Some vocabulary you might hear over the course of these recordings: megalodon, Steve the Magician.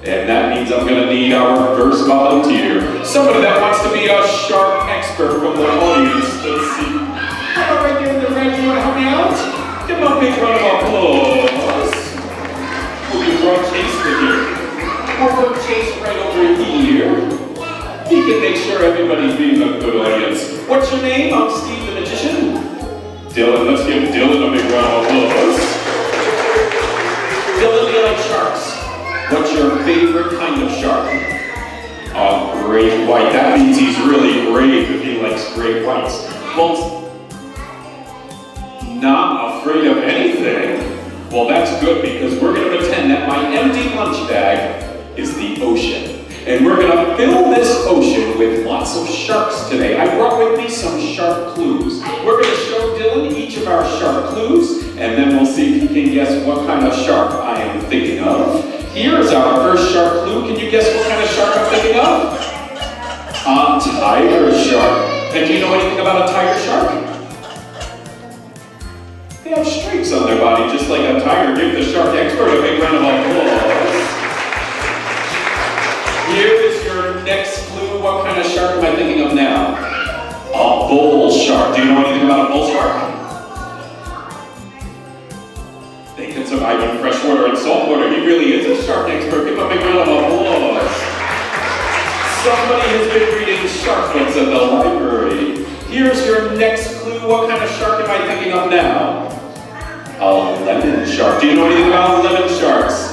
And that means I'm going to need our first volunteer. Somebody that wants to be a shark expert from the audience. Let's see. How do I get in the ring? Do you want to help me out? Give them a big round of applause. We'll get Rob Chase in here. We'll put Chase right over here. He can make sure everybody's being a good audience. What's your name? I'm Steve the Magician. Dylan. Let's give Dylan a big round of applause. Dylan, you like sharks? What's your favorite kind of shark? A great white. That means he's really brave if he likes great whites. Well, not afraid of anything. Well, that's good because we're going to pretend that my empty lunch bag is the ocean. And we're going to fill this ocean with lots of sharks today. I brought with me some shark clues. We're going to show Dylan each of our shark clues, and then we'll see if he can guess what kind of shark I am thinking of. Here's our first shark clue. Can you guess what kind of shark I'm thinking of? A tiger shark. And do you know anything about a tiger shark? They have streaks on their body, just like a tiger. Give the shark expert a big round of applause. Here is your next clue. What kind of shark am I thinking of now? A bull shark. Do you know anything about a bull shark? They can survive in freshwater and saltwater. He really is a shark expert. Give him a big round of applause. Somebody has been reading shark books at the library. Here's your next clue. What kind of shark am I thinking of now? A lemon shark. Do you know anything about lemon sharks?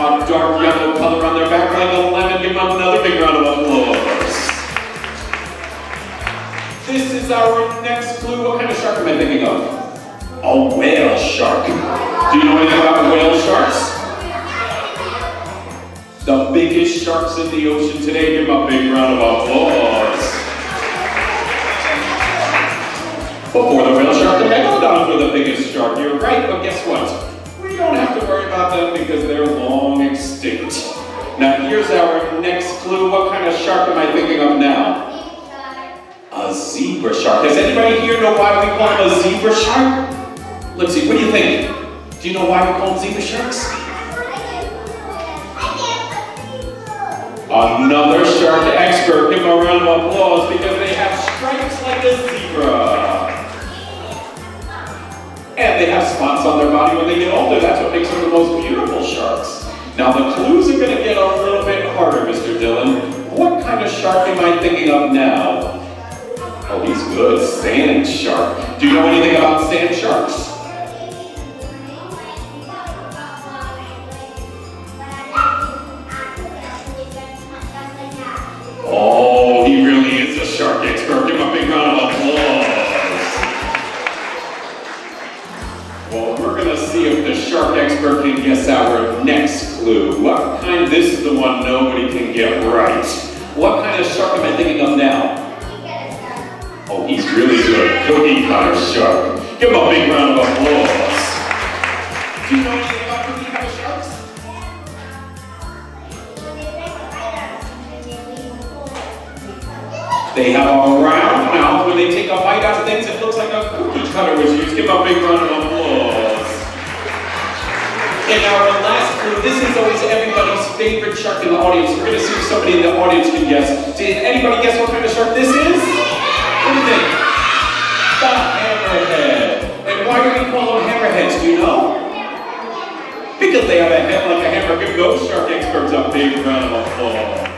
A dark yellow color on their back like a lemon. Give him another big round of applause. This is our next clue. What kind of shark am I thinking of? A whale shark. Do you know anything about whale sharks? The biggest sharks in the ocean today. Give them a big round of applause. Before the whale shark, the megalodons were the biggest shark. You're right, but guess what? We don't have to worry about them because they're long extinct. Now here's our next clue. What kind of shark am I thinking of now? A zebra shark. Does anybody here know why we call them a zebra shark? Let's see, what do you think? Do you know why we call them zebra sharks? Another shark expert. Give them a round of applause because they have stripes like a zebra. And they have spots on their body when they get older. That's what makes them the most beautiful sharks. Now the clues are going to get a little bit harder, Mr. Dylan. What kind of shark am I thinking of now? Oh, he's good. Sand shark. Do you know anything about sand sharks? Oh, he really is a shark expert. Give him a big round of applause. Well, we're going to see if the shark expert can guess our next clue. What kind? This is the one nobody can get right. What kind of shark am I thinking of now? Oh, he's really good. Cookie cutter shark. Give him a big round of applause. Do you know anything about cookie cutter sharks? They have a round mouth. When they take a bite out of things, it looks like a cookie cutter was used. Give him a big round of applause. And our last clue, this is always everybody's favorite shark in the audience. We're going to see if somebody in the audience can guess. Did anybody guess what kind of shark this is? What do you think? The hammerhead. And why do we call them hammerheads, do you know? Because they have a head like a hammer. Give those shark experts a big round of applause.